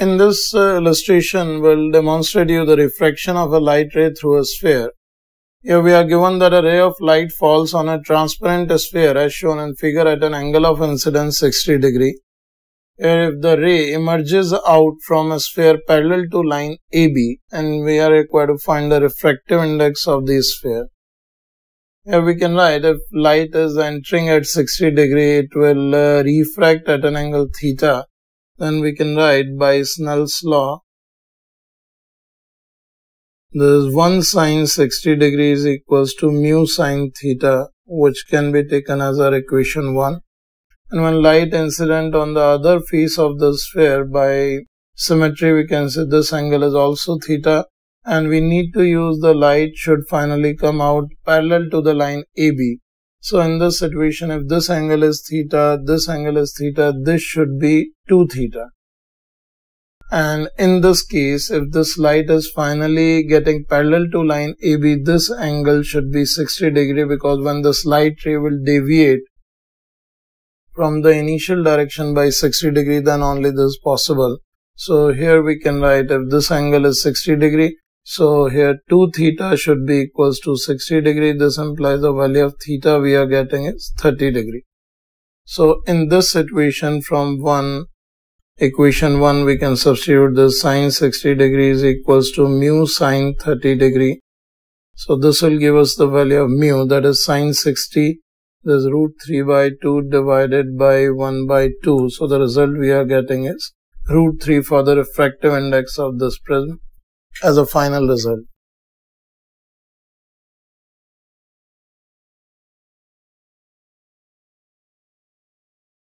In this illustration, we'll demonstrate you the refraction of a light ray through a sphere. Here we are given that a ray of light falls on a transparent sphere as shown in figure at an angle of incidence 60 degree. Here if the ray emerges out from a sphere parallel to line AB, and we are required to find the refractive index of the sphere. Here we can write if light is entering at 60 degree, it will refract at an angle theta. Then we can write by Snell's law, this is 1 sine 60 degrees equals to mu sine theta, which can be taken as our equation 1. And when light incident on the other face of the sphere, by symmetry we can say this angle is also theta, and we need to use the light should finally come out parallel to the line AB. So in this situation, if this angle is theta, this angle is theta, this should be 2 theta. And in this case, if this light is finally getting parallel to line AB, this angle should be 60 degree, because when this light ray will deviate from the initial direction by 60 degree, then only this is possible. So here we can write if this angle is 60 degree, so here 2 theta should be equals to 60 degree. This implies the value of theta we are getting is 30 degree. So in this situation, from equation 1 we can substitute this sine 60 degrees equals to mu sine 30 degree. So this will give us the value of mu, that is sine 60, this is root 3 by 2 divided by 1 by 2. So the result we are getting is root 3 for the refractive index of this prism as a final result.